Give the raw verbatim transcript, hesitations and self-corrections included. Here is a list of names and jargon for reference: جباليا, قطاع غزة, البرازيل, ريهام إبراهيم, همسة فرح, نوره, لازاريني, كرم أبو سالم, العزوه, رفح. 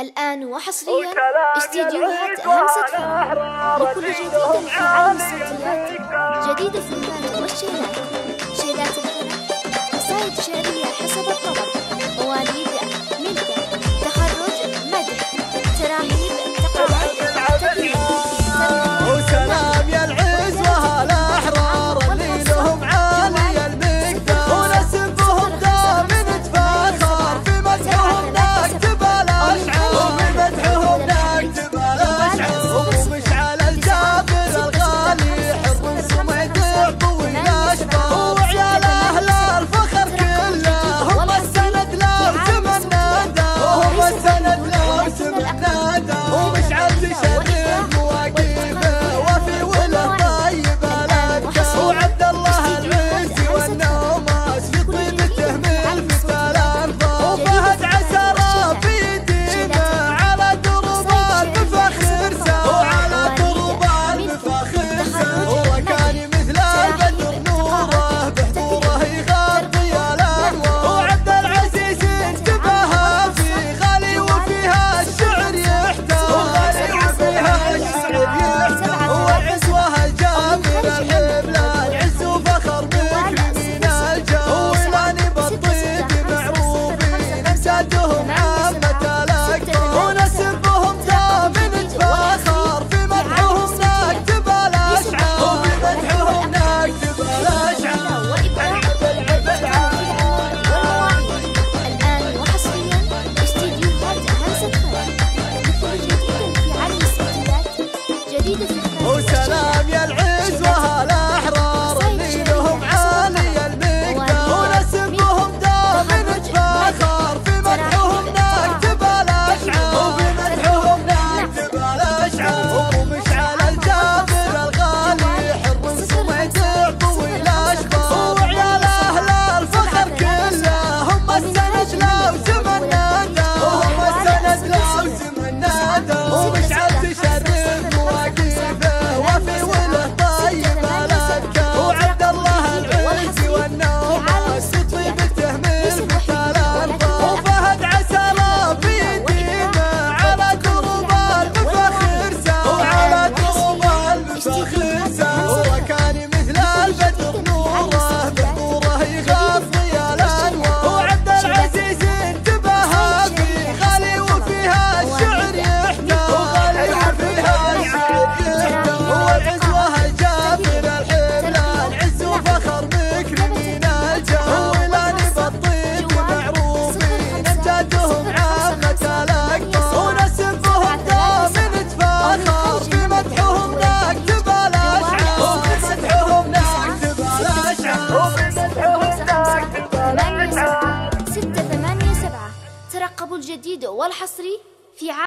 الآن وحصرياً استديوهات همسة فرح لكل جديد في عالم الصوتيات، جديد الفنانة والشيلات، شيلات الغنى، قصائد شعرية حسب الطلب، مواليد، ملكة، تخرج، مدح، تراحيب، تقاعد، تقليد، وسلام يا العزوة الأحرار اللي لهم عالي المقدار، ونسبهم دائما نتفاخر في مدحهم نكتب الأشعار، وفي مدحهم نكتب الأشعار، ومشعل الجابر الغالي حب سمعته قوي الأشبار، وعيال أهل الفخر كلهم السند لو تم الندى، وهم السند لو تم الندى، ومشعل تشرف مواقفه وفي وله طيب الأبكار، وعبد الله العزي والنوماس في طيبته ملك الأنفار، وفهد عسره في دينه على تربان بفخر سار، وعلى تربان بفخر سار، وكان مثل البدر نوره بحضوره يغطي الأنوار، وعبد العزيز انتبهها في غالي وفيها الشعر يحتار، وغالي وفيها الشعر يحتار، وعزوه الجابر الحبلة العز وفخر بك من الجار، وصلاني بالطيب معروفين نساتهم عامة الأكبر، ونسبهم دائما نتفاخر في مدحهم نكتب الأشعار، وفي مدحهم نكتب الأشعار. الآن وحصرياً استديوهات همسة فرح لكل جديد في عالم الصوتيات، جديد الفنانة وسلام يا العزوة الأحرار اللي لهم عالي المقدار، ونسبهم دائما نتفاخر في مدحهم نكتب الأشعار، وفي مدحهم نكتب الأشعار، ومشعل الجابر الغالي حر سمعته قوي الأشبار، وعيال أهل الفخر كلهم السند لو تم الندى، وهم السند لو تم الندى، ومشعل تشرف مواقفه وفي وله طيب الأبكار، وعبد الله العزي والنوماس في طيبته ملك الأنفار، وفهد عسره في دينه على تربان بفخر سار، وعلى تربان بفخر سار، وكان مثل البدر نوره بحضوره يغطي الأنوار، وعبد العزيز انتبهها في غالي وفيها الشعر يحتار، وغالي وفيها الشعر يحتار، وعزوه الجابر الحبلة العز وفخر بك من الجار، ولاني بالطيب معروفين امجادهم عامة الأكبر، ونسبهم دائما نتفاخر في مدحهم نكتب الأشعار، وفي مدحهم نكتب الأشعار، وفي مدحهم نكتب الأشعار. ستة ثمانية سبعة، ترقبوا الجديد والحصري في